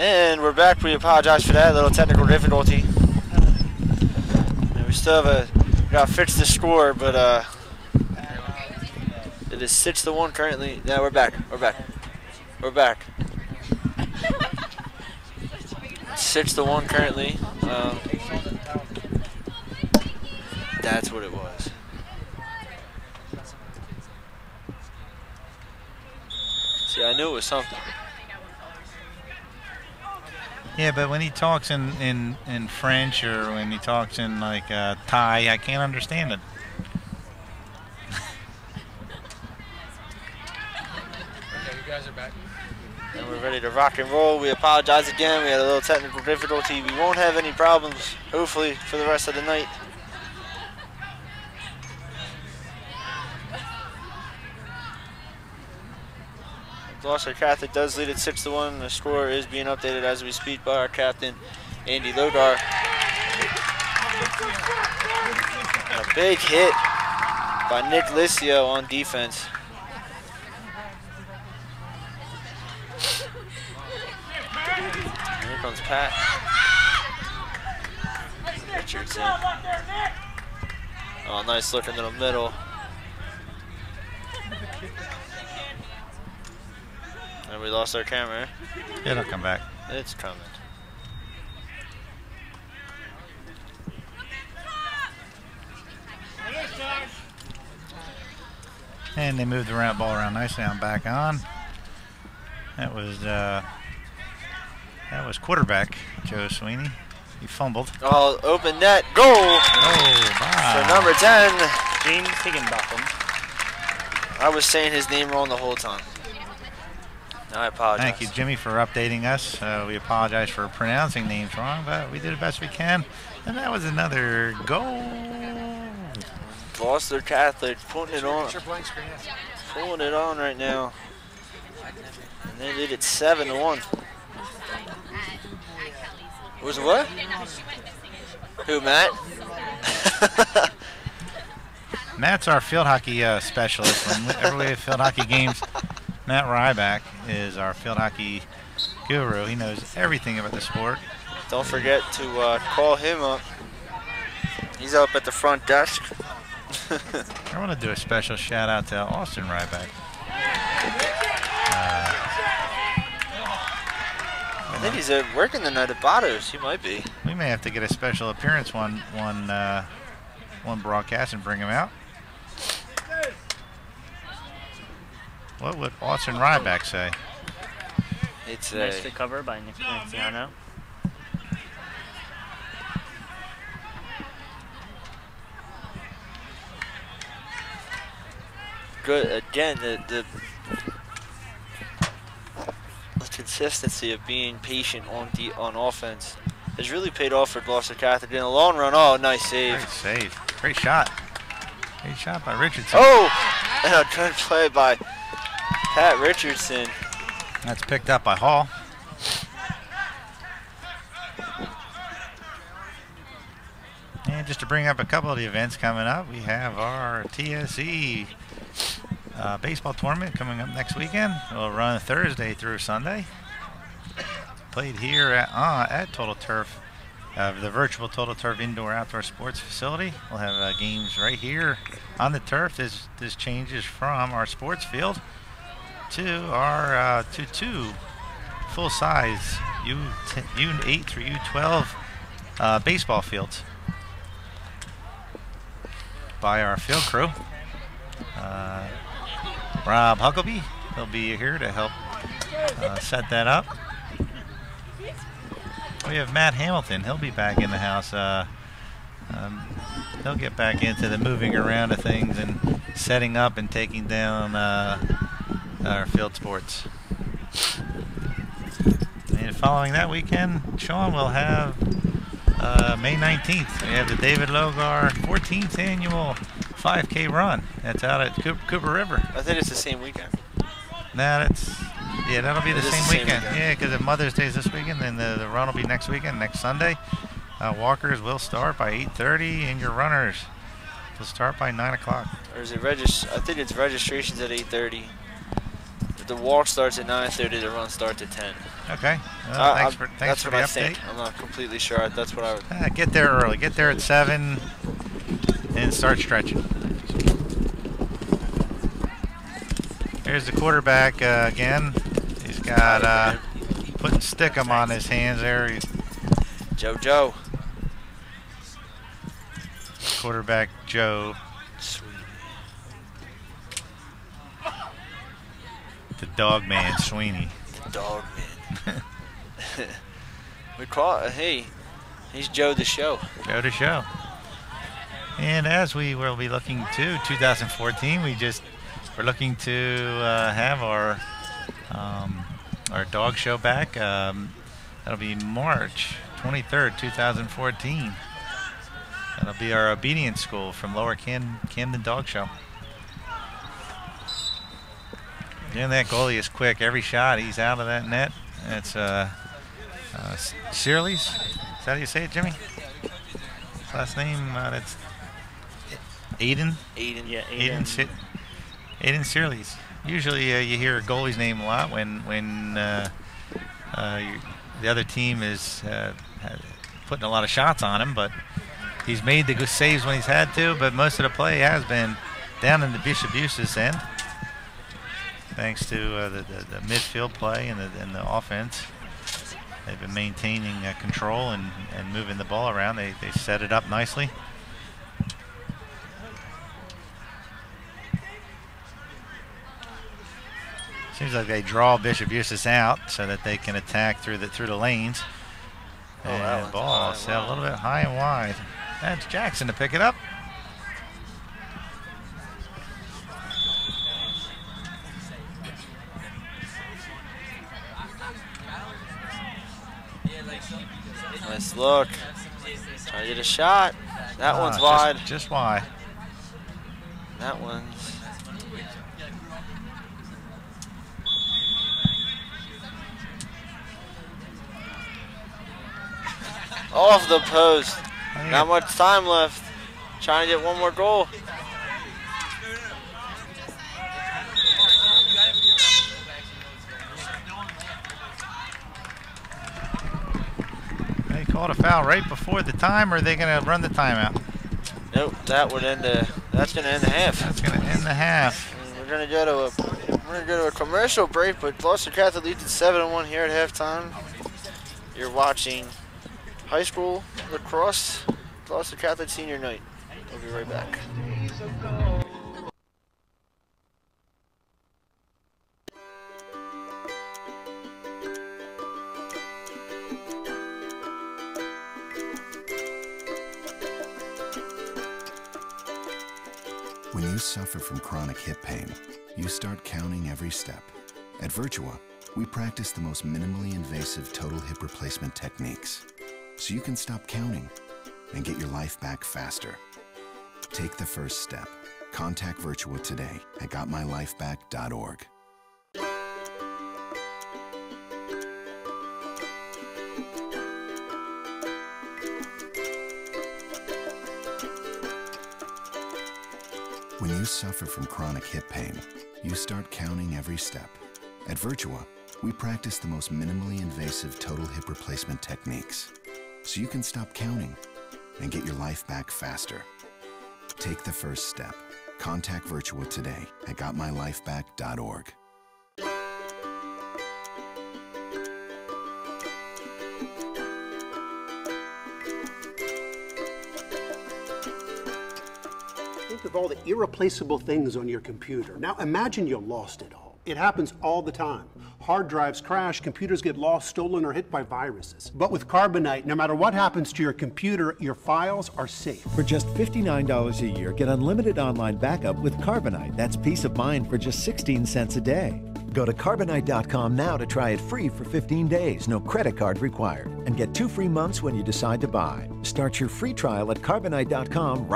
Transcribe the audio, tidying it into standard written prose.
And we're back. We apologize for that little technical difficulty. And we still have got to fix the score, but it is 6-1 currently. Now we're back. We're back. We're back. 6-1 currently. That's what it was. See, I knew it was something. Yeah, but when he talks in French or when he talks in like Thai, I can't understand it. Okay, you guys are back. And we're ready to rock and roll. We apologize again. We had a little technical difficulty. We won't have any problems, hopefully, for the rest of the night. Gloucester Catholic does lead at 6-1. The score is being updated as we speak by our captain, Andy Logar. A big hit by Nick Lissio on defense. And here comes Pat Richardson. Oh, nice look in the middle. And we lost our camera. It'll come back. It's coming. And they moved the round ball around nicely. I'm back on. That was quarterback Joe Sweeney. He fumbled. Oh, open net, goal! Oh, wow. So number 10, Gene Higginbotham. I was saying his name wrong the whole time. I apologize. Thank you, Jimmy, for updating us. We apologize for pronouncing names wrong, but we did the best we can. And that was another goal. Gloucester Catholic putting it on. Pulling it on right now. And they did it 7-1. Was it what? Who, Matt? Matt's our field hockey specialist. Whenever we have field hockey games, Matt Ryback is our field hockey guru. He knows everything about the sport. Don't forget to call him up. He's up at the front desk. I want to do a special shout out to Austin Ryback. I think he's working the night at Botto's. He might be. We may have to get a special appearance one broadcast and bring him out. What would Austin Ryback say? It's a nice recover by Nick Manziano. Good again. The consistency of being patient on offense has really paid off for Gloucester Catholic in the long run. Oh, nice save! Great save! Great shot! Great shot by Richardson. Oh, and a good play by Pat Richardson. That's picked up by Hall. And just to bring up a couple of the events coming up, we have our TSE baseball tournament coming up next weekend. It'll run Thursday through Sunday. Played here at Total Turf, the virtual Total Turf Indoor Outdoor Sports Facility. We'll have games right here on the turf. This changes from our sports field to our two full-size U8 through U12 baseball fields by our field crew. Rob Huckabee will be here to help set that up. We have Matt Hamilton. He'll be back in the house. He'll get back into the moving around of things and setting up and taking down our field sports. And following that weekend, Sean will have May 19th. We have the David Logar 14th annual 5K run. That's out at Cooper River. I think it's the same weekend. Nah, that'll be the same weekend. Yeah, because if Mother's Day is this weekend, then the run will be next weekend, next Sunday. Walkers will start by 8:30, and your runners will start by 9 o'clock. Or is it I think it's registrations at 8:30. the walk starts at 9:30. The run starts at 10. Okay. Well, thanks for the update. Think. I'm not completely sure. That's what I would. Get there early. Get there at 7, and start stretching. Here's the quarterback again. He's got putting stickum on his hands there. He's Joe. Quarterback Joe Sweeney. The dog man Sweeney. The dog man. We call it, hey, he's Joe the Show. Joe the Show. And as we will be looking to 2014, we're looking to have our dog show back. That'll be March 23rd, 2014. That'll be our obedience school from Lower Camden Dog Show. And that goalie is quick. Every shot, he's out of that net. It's Searles. Is that how you say it, Jimmy? His last name, that's Aiden. Aiden Searles. Usually you hear a goalie's name a lot when the other team is putting a lot of shots on him, but he's made the saves when he's had to, but most of the play has been down in the Bishop Eustace end, thanks to the midfield play and the offense. They've been maintaining control and moving the ball around. They set it up nicely. Seems like they draw Bishop Eustace out so that they can attack through the lanes. Oh, and the ball sailed a little bit high and wide. That's Jackson to pick it up. Nice look. Trying to get a shot. That one's wide. Just wide. That one's. Off the post. Not much time left. Trying to get one more goal. They called a foul right before the time, or are they going to run the timeout? Nope, that's going to end the half. That's going to end the half. We're going to go to a commercial break, but Gloucester Catholic leads at 7-1 here at halftime. You're watching high school lacrosse, Gloucester Catholic Senior Night. We'll be right back. When you suffer from chronic hip pain, you start counting every step. At Virtua, we practice the most minimally invasive total hip replacement techniques, so you can stop counting and get your life back faster. Take the first step. Contact Virtua today at gotmylifeback.org. When you suffer from chronic hip pain, you start counting every step. At Virtua, we practice the most minimally invasive total hip replacement techniques, so you can stop counting and get your life back faster. Take the first step. Contact Virtua today at gotmylifeback.org. Think of all the irreplaceable things on your computer. Now imagine you lost it all. It happens all the time. Hard drives crash, computers get lost, stolen, or hit by viruses. But with Carbonite, no matter what happens to your computer, your files are safe. For just $59 a year, get unlimited online backup with Carbonite. That's peace of mind for just 16 cents a day. Go to Carbonite.com now to try it free for 15 days, no credit card required. And get 2 free months when you decide to buy. Start your free trial at Carbonite.com right now.